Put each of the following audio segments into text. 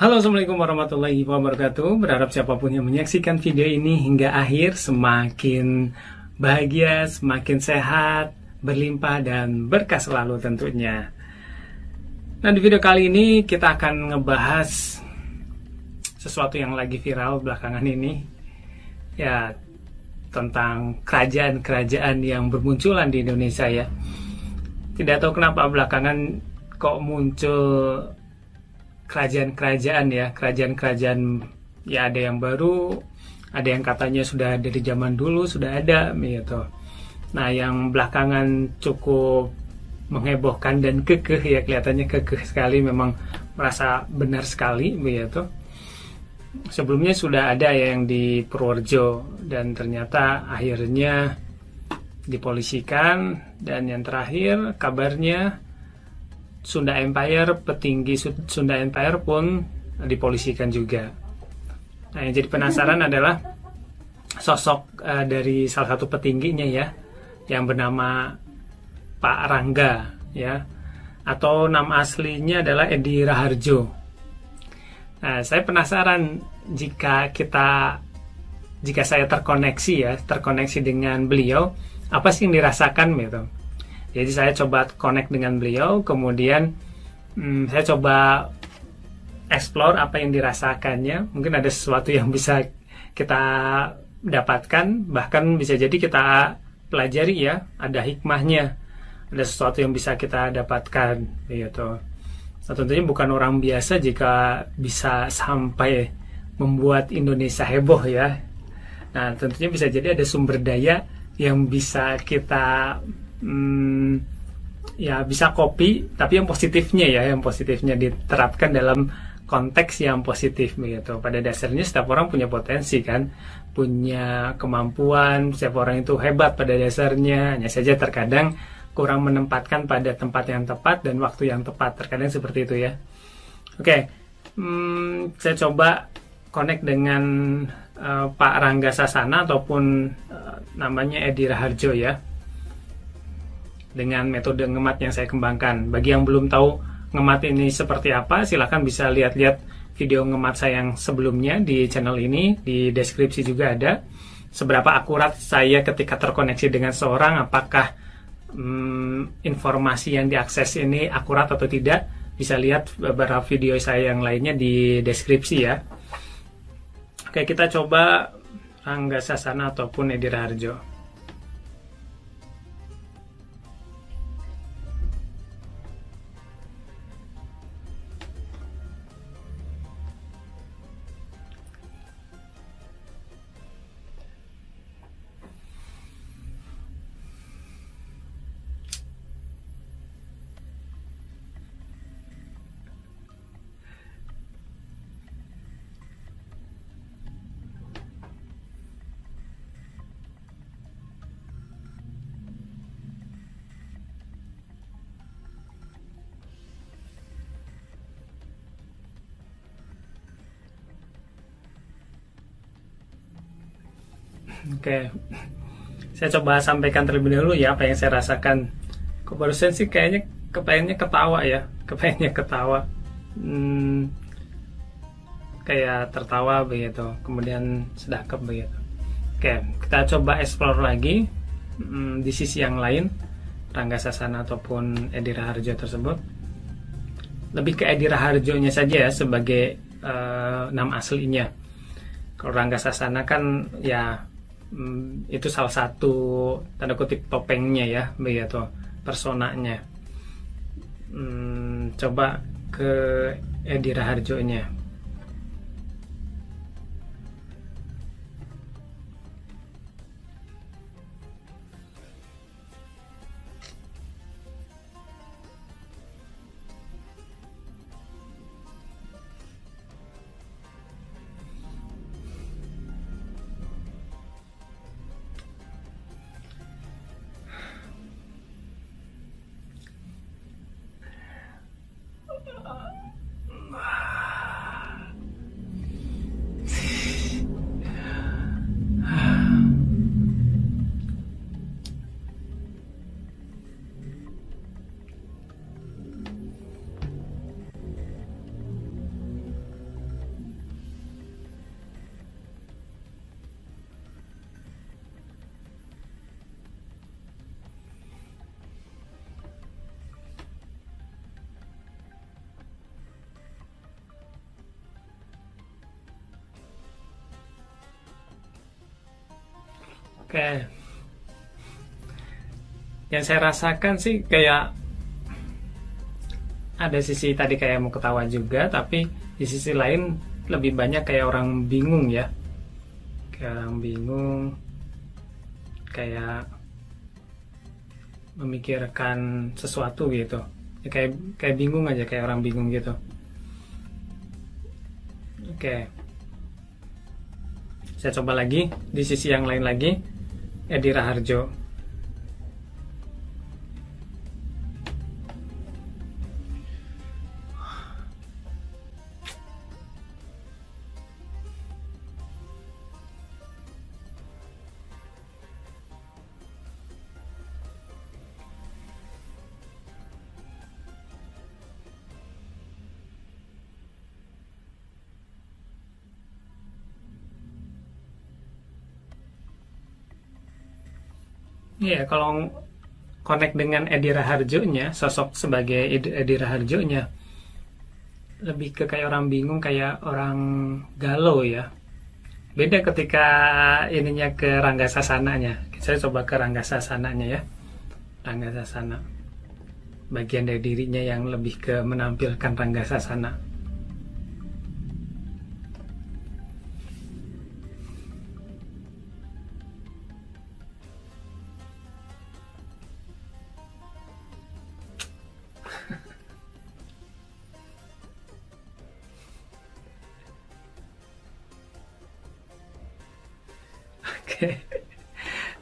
Halo, assalamualaikum warahmatullahi wabarakatuh. Berharap siapapun yang menyaksikan video ini hingga akhir semakin bahagia, semakin sehat, berlimpah dan berkah selalu tentunya. Nah, di video kali ini kita akan ngebahas sesuatu yang lagi viral belakangan ini, ya, tentang kerajaan-kerajaan yang bermunculan di Indonesia, ya. Tidak tahu kenapa belakangan kok muncul kerajaan-kerajaan, ya, kerajaan-kerajaan, ya, ada yang baru, ada yang katanya sudah dari zaman dulu sudah ada, gitu. Nah, yang belakangan cukup menghebohkan dan kekeh, ya, kelihatannya kekeh sekali, memang merasa benar sekali, begitu. Sebelumnya sudah ada yang di Purworejo dan ternyata akhirnya dipolisikan, dan yang terakhir kabarnya Sunda Empire, petinggi Sunda Empire pun dipolisikan juga. Nah, yang jadi penasaran adalah sosok dari salah satu petingginya, ya, yang bernama Pak Rangga, ya, atau nama aslinya adalah Edi Raharjo. Nah, saya penasaran jika saya terkoneksi, ya, dengan beliau, apa sih yang dirasakan, gitu. Jadi saya coba connect dengan beliau, kemudian saya coba explore apa yang dirasakannya. Mungkin ada sesuatu yang bisa kita dapatkan, bahkan bisa jadi kita pelajari, ya, ada hikmahnya, ada sesuatu yang bisa kita dapatkan, gitu. Nah, tentunya bukan orang biasa jika bisa sampai membuat Indonesia heboh, ya. Nah, tentunya bisa jadi ada sumber daya yang bisa kita ya, bisa copy, tapi yang positifnya, ya, yang positifnya diterapkan dalam konteks yang positif, begitu. Pada dasarnya setiap orang punya potensi, kan, punya kemampuan, setiap orang itu hebat pada dasarnya, hanya saja terkadang kurang menempatkan pada tempat yang tepat dan waktu yang tepat, terkadang seperti itu, ya. Oke, saya coba connect dengan Pak Rangga Sasana ataupun namanya Edi Raharjo, ya, dengan metode ngemat yang saya kembangkan. Bagi yang belum tahu ngemat ini seperti apa, silahkan bisa lihat-lihat video ngemat saya yang sebelumnya di channel ini, di deskripsi juga ada. Seberapa akurat saya ketika terkoneksi dengan seorang, apakah informasi yang diakses ini akurat atau tidak, bisa lihat beberapa video saya yang lainnya di deskripsi, ya. Oke, kita coba Rangga Sasana ataupun Edi Raharjo. Oke, saya coba sampaikan terlebih dahulu, ya, apa yang saya rasakan. Kebarusan sih kayaknya kepengennya ketawa, ya, kayak tertawa, begitu, kemudian sedekap, begitu. Oke, kita coba explore lagi di sisi yang lain, Rangga Sasana ataupun Edi Raharjo tersebut. Lebih ke Edi Raharjo-nya saja, ya, sebagai nama aslinya. Kalau Rangga Sasana kan, ya, itu salah satu tanda kutip topengnya, ya, begitu, personanya. Coba ke Edi Raharjo nya Oke. Yang saya rasakan sih kayak ada sisi tadi kayak mau ketawa juga, tapi di sisi lain lebih banyak kayak orang bingung ya. Kayak orang bingung, kayak memikirkan sesuatu gitu. Kayak bingung aja, kayak orang bingung gitu. Oke. Saya coba lagi di sisi yang lain lagi, Edi Raharjo. Iya, kalau connect dengan Edi Raharjo-nya, sosok sebagai Edi Raharjo-nya, lebih ke kayak orang bingung, kayak orang galau ya. Beda ketika ininya ke Rangga Sasananya. Saya coba ke Rangga Sasananya ya. Rangga Sasana. Bagian dari dirinya yang lebih ke menampilkan Rangga Sasana.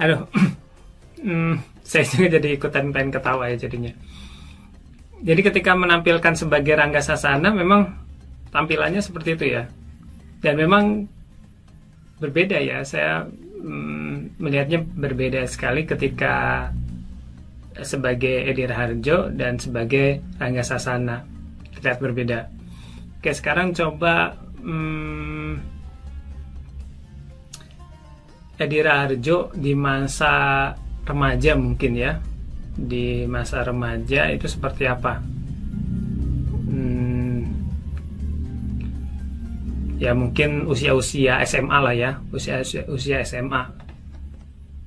Aduh, saya juga jadi ikutan pengen ketawa ya jadinya. Jadi ketika menampilkan sebagai Rangga Sasana memang tampilannya seperti itu ya. Dan memang berbeda ya, saya melihatnya berbeda sekali ketika sebagai Edi Raharjo dan sebagai Rangga Sasana. Terlihat berbeda. Oke, sekarang coba Edi Raharjo di masa remaja mungkin ya, di masa remaja itu seperti apa? Ya mungkin usia-usia SMA lah ya, usia-usia SMA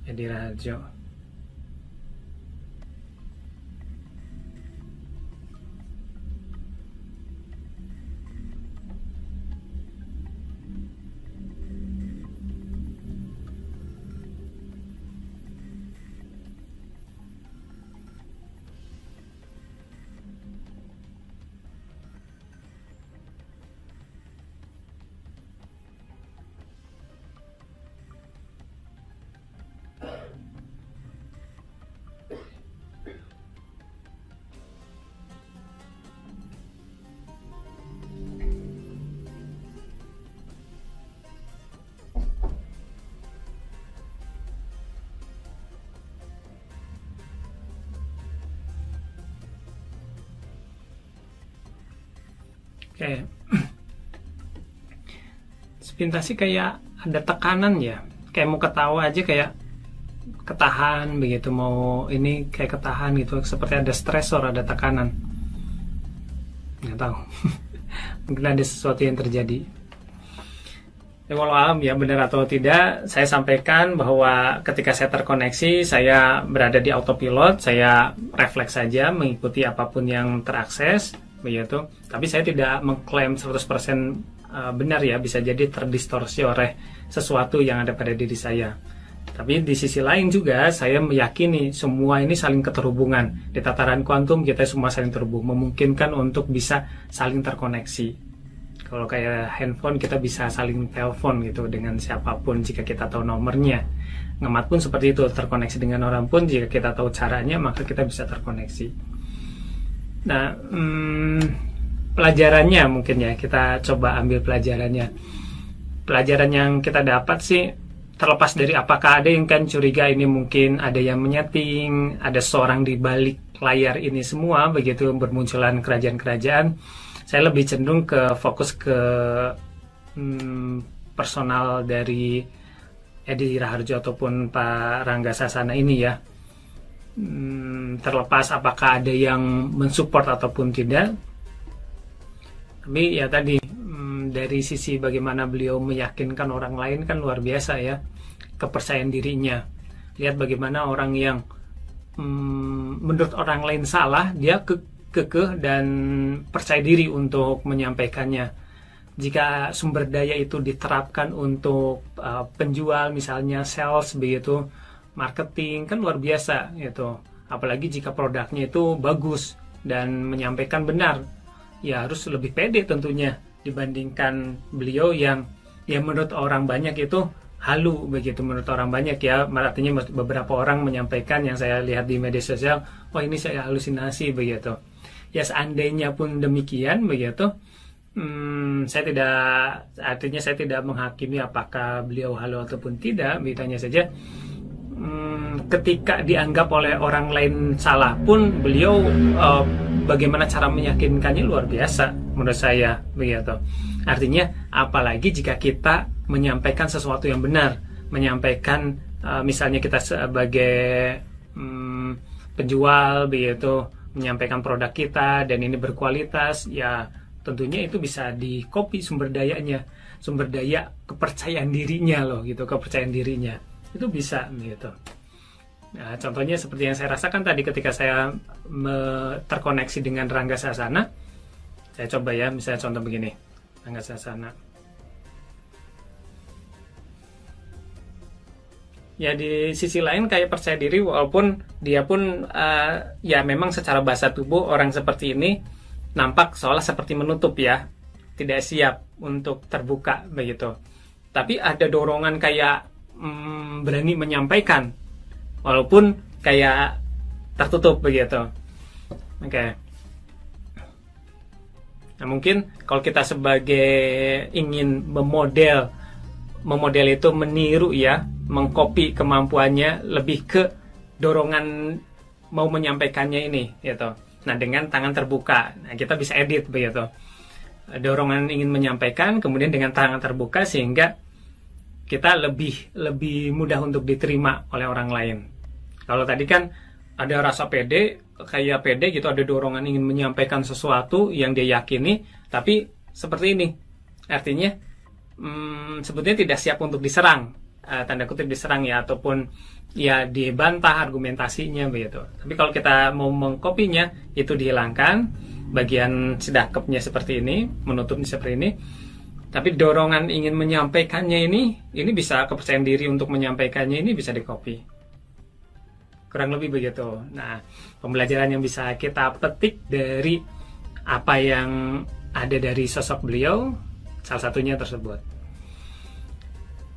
Edi Raharjo. Oke, sepintas sih kayak ada tekanan ya, kayak mau ketawa aja kayak ketahan begitu, mau ini kayak ketahan gitu, seperti ada stresor, ada tekanan. Nggak tahu, mungkin ada sesuatu yang terjadi. Ya, walau alam ya, benar atau tidak, saya sampaikan bahwa ketika saya terkoneksi, saya berada di autopilot, saya refleks saja mengikuti apapun yang terakses. Begitu. Tapi saya tidak mengklaim 100% benar ya, bisa jadi terdistorsi oleh sesuatu yang ada pada diri saya. Tapi di sisi lain juga saya meyakini semua ini saling keterhubungan. Di tataran kuantum kita semua saling terhubung, memungkinkan untuk bisa saling terkoneksi. Kalau kayak handphone kita bisa saling telepon gitu dengan siapapun jika kita tahu nomornya. Ngemat pun seperti itu, terkoneksi dengan orang pun jika kita tahu caranya maka kita bisa terkoneksi. Nah, pelajarannya mungkin ya, kita coba ambil pelajarannya. Pelajaran yang kita dapat sih, terlepas dari apakah ada yang kan curiga ini mungkin ada yang menyeting, ada seorang di balik layar ini semua, begitu bermunculan kerajaan-kerajaan. Saya lebih cenderung ke fokus ke personal dari Edi Raharjo ataupun Pak Rangga Sasana ini ya. Terlepas apakah ada yang mensupport ataupun tidak, tapi ya tadi dari sisi bagaimana beliau meyakinkan orang lain kan luar biasa ya, kepercayaan dirinya. Lihat bagaimana orang yang menurut orang lain salah, dia kekeh dan percaya diri untuk menyampaikannya. Jika sumber daya itu diterapkan untuk penjual, misalnya sales begitu, marketing kan luar biasa gitu. Apalagi jika produknya itu bagus dan menyampaikan benar, ya harus lebih pede tentunya dibandingkan beliau yang ya menurut orang banyak itu halu begitu. Menurut orang banyak ya, artinya beberapa orang menyampaikan yang saya lihat di media sosial, wah ini saya halusinasi begitu. Ya seandainya pun demikian begitu. Saya tidak menghakimi apakah beliau halu ataupun tidak, beritanya saja ketika dianggap oleh orang lain salah pun beliau bagaimana cara meyakinkannya luar biasa menurut saya begitu. Artinya apalagi jika kita menyampaikan sesuatu yang benar, menyampaikan misalnya kita sebagai penjual begitu, menyampaikan produk kita dan ini berkualitas, ya tentunya itu bisa di-copy sumber dayanya, sumber daya kepercayaan dirinya loh gitu, kepercayaan dirinya itu bisa gitu. Nah, contohnya seperti yang saya rasakan tadi ketika saya terkoneksi dengan Rangga Sasana. Saya coba ya, misalnya contoh begini, Rangga Sasana. Ya di sisi lain kayak percaya diri, walaupun dia pun ya memang secara bahasa tubuh orang seperti ini nampak seolah seperti menutup ya, tidak siap untuk terbuka begitu. Tapi ada dorongan kayak berani menyampaikan walaupun kayak tertutup begitu. Oke. Nah, mungkin kalau kita sebagai ingin memodel itu meniru ya, mengcopy kemampuannya, lebih ke dorongan mau menyampaikannya ini gitu. Nah, dengan tangan terbuka, nah, kita bisa edit begitu. Dorongan ingin menyampaikan, kemudian dengan tangan terbuka sehingga kita lebih mudah untuk diterima oleh orang lain. Kalau tadi kan ada rasa pede, kayak pede gitu, ada dorongan ingin menyampaikan sesuatu yang dia yakini, tapi seperti ini. Artinya, sebetulnya tidak siap untuk diserang, tanda kutip diserang ya, ataupun ya dibantah argumentasinya begitu. Tapi kalau kita mau mengkopinya, itu dihilangkan, bagian sedakepnya seperti ini, menutupnya seperti ini. Tapi dorongan ingin menyampaikannya ini bisa, kepercayaan diri untuk menyampaikannya ini bisa di-copy. Kurang lebih begitu. Nah, pembelajaran yang bisa kita petik dari apa yang ada dari sosok beliau, salah satunya tersebut.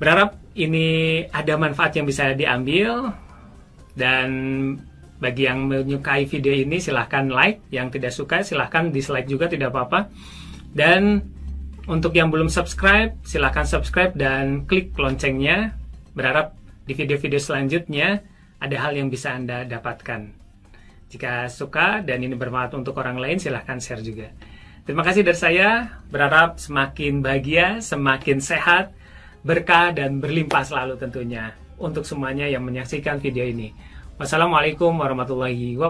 Berharap ini ada manfaat yang bisa diambil. Dan bagi yang menyukai video ini silahkan like, yang tidak suka silahkan dislike juga tidak apa-apa. Dan untuk yang belum subscribe, silahkan subscribe dan klik loncengnya. Berharap di video-video selanjutnya ada hal yang bisa Anda dapatkan. Jika suka dan ini bermanfaat untuk orang lain, silahkan share juga. Terima kasih dari saya. Berharap semakin bahagia, semakin sehat, berkah, dan berlimpah selalu tentunya. Untuk semuanya yang menyaksikan video ini. Wassalamualaikum warahmatullahi wabarakatuh.